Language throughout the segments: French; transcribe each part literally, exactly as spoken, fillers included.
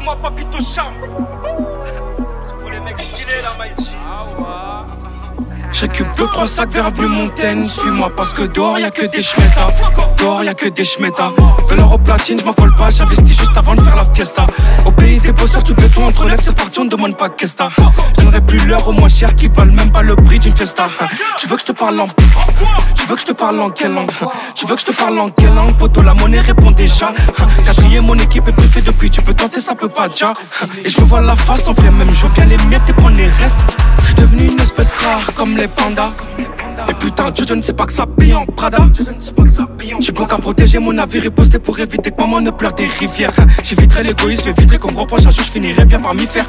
c'est moi, papito charme. C'est pour les mecs stylés là, Maïti. Ah ouais. Je récupère deux trois sacs vers Avenue Montaigne. Suis-moi parce que dehors y'a que des schmettas. Dehors y'a que des schmettas. De l'or au platine, je m'affole pas, j'investis juste avant de faire la fiesta. Au pays des bosseurs, tu fais tout entre lèvres, c'est parti, on ne demande pas qu'est-ce que t'as. Je donnerai plus l'heure au moins cher qui valent même pas le prix d'une fiesta. Tu veux que je te parle en. Tu veux que je te parle en quelle langue? Tu veux que je te parle en quelle langue? Poto, la monnaie répond déjà. Quatrième, mon équipe est préférée depuis, tu peux tenter, ça peut pas déjà. Et je me vois la face en vrai, même je veux bien les miettes et prendre les restes. Je suis devenu une espèce rare comme les pandas. Et putain, Dieu, je ne sais pas que ça paye en Prada. J'ai bon qu'à protéger mon navire et poster pour éviter que maman ne pleure des rivières. J'éviterai l'égoïsme, éviterai qu'on me reproche un jour, je finirai bien par m'y faire.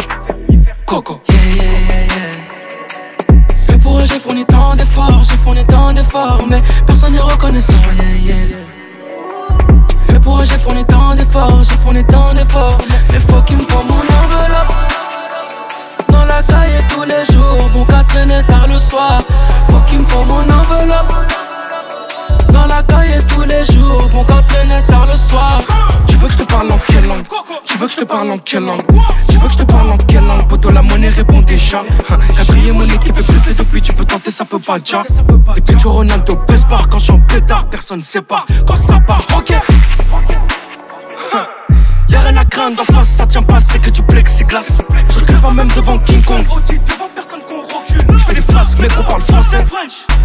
Coco. Yeah, yeah, yeah, yeah. Mais pour eux, j'ai fourni tant d'efforts, j'ai fourni tant d'efforts, mais personne n'est reconnaissant. Yeah, yeah, yeah. Mais pour eux, j'ai fourni tant d'efforts, j'ai fourni tant d'efforts, mais faut qu'ils me font mon enveloppe. Dans la caille tous les jours, mon gars traînait tard le soir. Faut qu'il me faut mon enveloppe. Dans la caille tous les jours, mon gars traînait tard le soir. Tu veux que je te parle en quelle langue? Tu veux que je te parle en quelle langue? Tu veux que je te parle en quelle langue? Poto, la monnaie répond déjà. Quatrième, mon équipe est plus fait depuis, tu peux tenter, ça peut pas déjà. Et puis tu Ronaldo, best bar, quand je suis en pétard, personne sépare. Quand ça part, ok. Y'a rien à craindre en face, ça tient pas, c'est que du plexiglas. Je recule pas même devant King Kong. Devant personne qu'on recule. Je fais des phrases, mais qu'on parle français.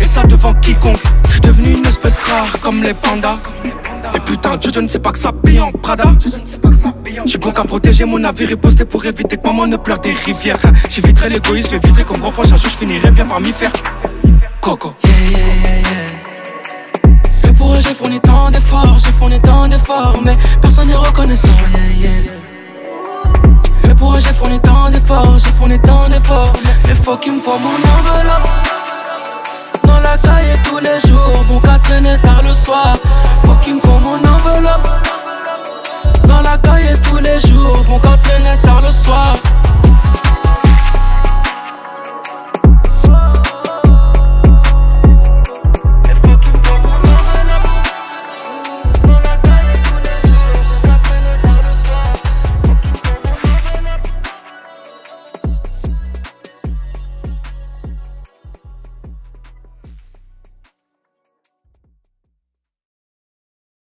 Et ça devant quiconque. Je suis devenu une espèce rare comme les pandas. Et putain, Dieu, je ne sais pas que ça paye en Prada. J'ai bon qu'à protéger mon navire et poster pour éviter que maman ne pleure des rivières. J'éviterai l'égoïsme, éviterai qu'on me reproche un jour, je finirai bien par m'y faire. Coco. Yeah, yeah, yeah, yeah. Mais pour eux, j'ai fourni tant d'efforts, j'ai fourni tant d'efforts, mais personne n'est reconnaissant. Yeah, yeah, yeah. Mais pour eux, j'ai fourni tant d'efforts, j'ai fourni tant d'efforts, mais faut qu'ils me font mon enveloppe. Dans la caille tous les jours, mon gars traînait tard le soir. Faut qu'ils me font mon enveloppe. Dans la caille tous les jours, mon gars traînait tard le soir.